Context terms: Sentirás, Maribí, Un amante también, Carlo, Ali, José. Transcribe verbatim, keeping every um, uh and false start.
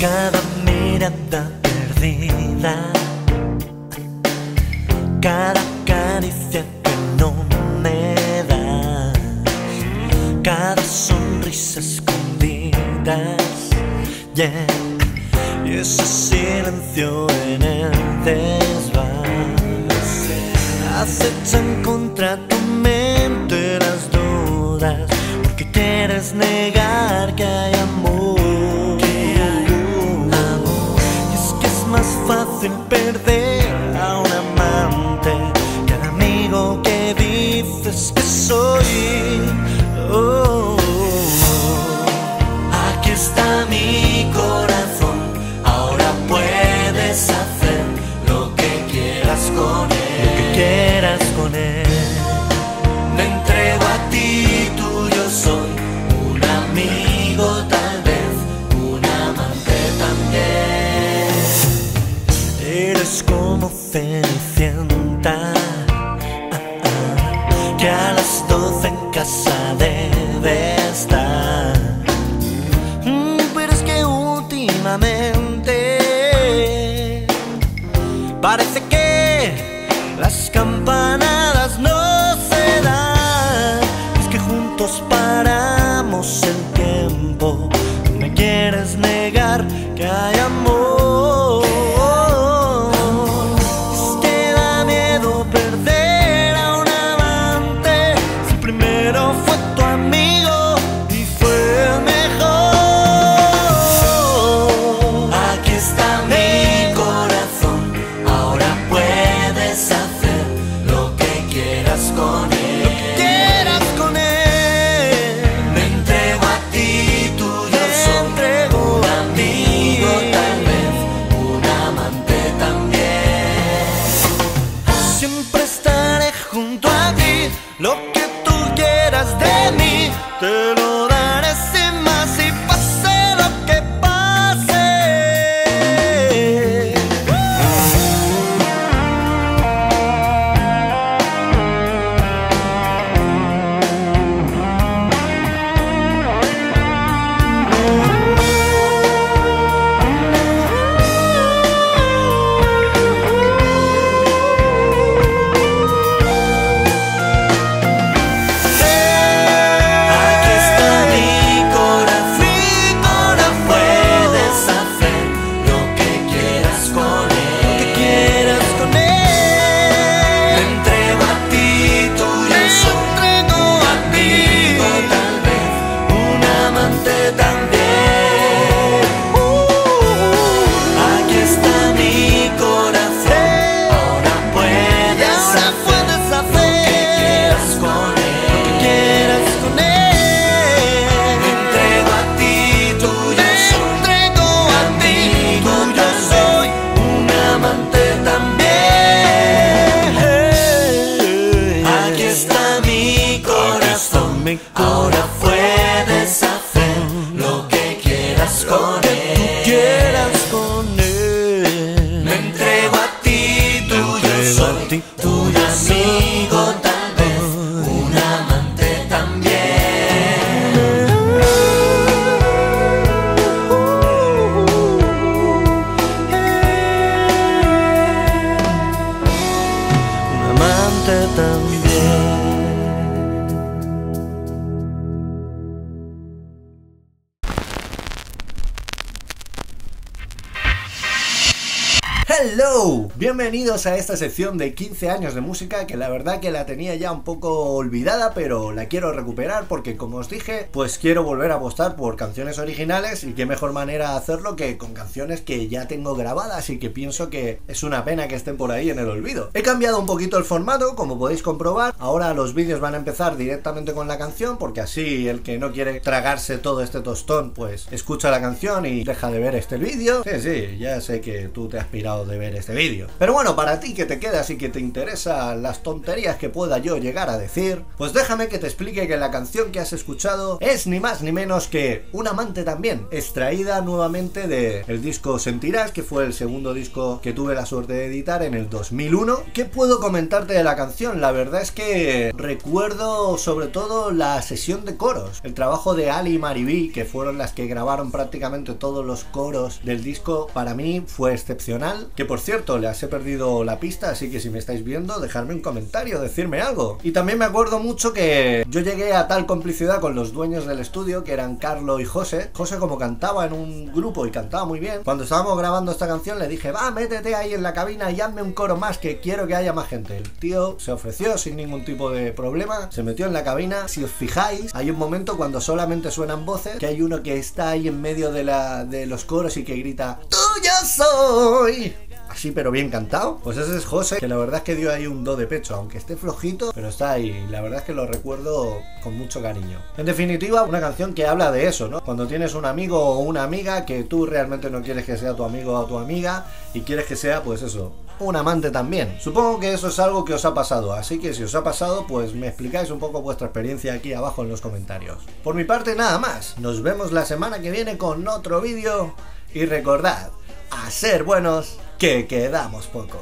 Cada mirada perdida, cada caricia que no me das, cada sonrisa escondida, yeah. Y ese silencio en el desván acechan contra tu mente las dudas, porque quieres negar que hay amor, que hay un amor. Y es que es más fácil perder a un amante que al amigo que dices que soy. Oh, oh, oh. Aquí está mi corazón, ahora puedes hacer lo que quieras con él, lo que quieras con él. Me entrego a ti, tuyo soy, un amigo tal vez, un amante también. Eres como Cenicienta, ah, ah, que a las doce en casa debe estar. Mm, pero es que últimamente parece que las campanadas no se dan. Es que juntos paramos el tiempo, me quieres negar que hay amor. Es que da miedo perder a un amante, si primero fue tu amigo y fue el mejor. Aquí está mi corazón, ahora puedes hacer lo que quieras con él, lo que quieras con él. Me entrego a ti, tuyo soy, un amigo tal vez, un amante también. Siempre estaré junto a ti, lo que tú quieras de mí te lo daré sin más, y pase lo que pase. Aquí está mi corazón, ahora puedes hacer lo que quieras con él, lo que quieras con él. Me entrego a ti, tuyo soy, un amigo tal vez, un amante también. Aquí está mi corazón, ahora puedes hacer lo que quieras con él, lo que quieras con él. Me entrego a ti, tuyo soy, a ti, tuyo soy, un amante también. Aquí está mi corazón, ahora puedes hacer lo que quieras con él, quieras con él. Me entrego a ti, tuyo soy, un amigo tal vez, un amante también. Un amante también. Hello, bienvenidos a esta sección de quince años de música, que la verdad que la tenía ya un poco olvidada, pero la quiero recuperar porque, como os dije, pues quiero volver a apostar por canciones originales, y qué mejor manera de hacerlo que con canciones que ya tengo grabadas y que pienso que es una pena que estén por ahí en el olvido. He cambiado un poquito el formato, como podéis comprobar. Ahora los vídeos van a empezar directamente con la canción, porque así el que no quiere tragarse todo este tostón pues escucha la canción y deja de ver este vídeo. Sí, sí, ya sé que tú te has pirado de ver este vídeo. serio. Pero bueno, para ti que te quedas y que te interesan las tonterías que pueda yo llegar a decir, pues déjame que te explique que la canción que has escuchado es ni más ni menos que Un amante también, extraída nuevamente del disco Sentirás, que fue el segundo disco que tuve la suerte de editar en el dos mil uno. ¿Qué puedo comentarte de la canción? La verdad es que recuerdo sobre todo la sesión de coros, el trabajo de Ali y Maribí, que fueron las que grabaron prácticamente todos los coros del disco. Para mí fue excepcional, que por cierto les he perdido la pista, así que si me estáis viendo, dejadme un comentario, decirme algo. Y también me acuerdo mucho que yo llegué a tal complicidad con los dueños del estudio, que eran Carlo y José. José, como cantaba en un grupo y cantaba muy bien, cuando estábamos grabando esta canción le dije: va, métete ahí en la cabina y hazme un coro más, que quiero que haya más gente. El tío se ofreció sin ningún tipo de problema, se metió en la cabina. Si os fijáis, hay un momento cuando solamente suenan voces, que hay uno que está ahí en medio de, la, de los coros y que grita: ¡tuyo soy! Así, pero bien cantado. Pues ese es José, que la verdad es que dio ahí un do de pecho, aunque esté flojito, pero está ahí. La verdad es que lo recuerdo con mucho cariño. En definitiva, una canción que habla de eso, ¿no? Cuando tienes un amigo o una amiga que tú realmente no quieres que sea tu amigo o tu amiga, y quieres que sea, pues eso, un amante también. Supongo que eso es algo que os ha pasado, así que si os ha pasado, pues me explicáis un poco vuestra experiencia aquí abajo en los comentarios. Por mi parte, nada más. Nos vemos la semana que viene con otro vídeo, y recordad, a ser buenos, que quedamos pocos.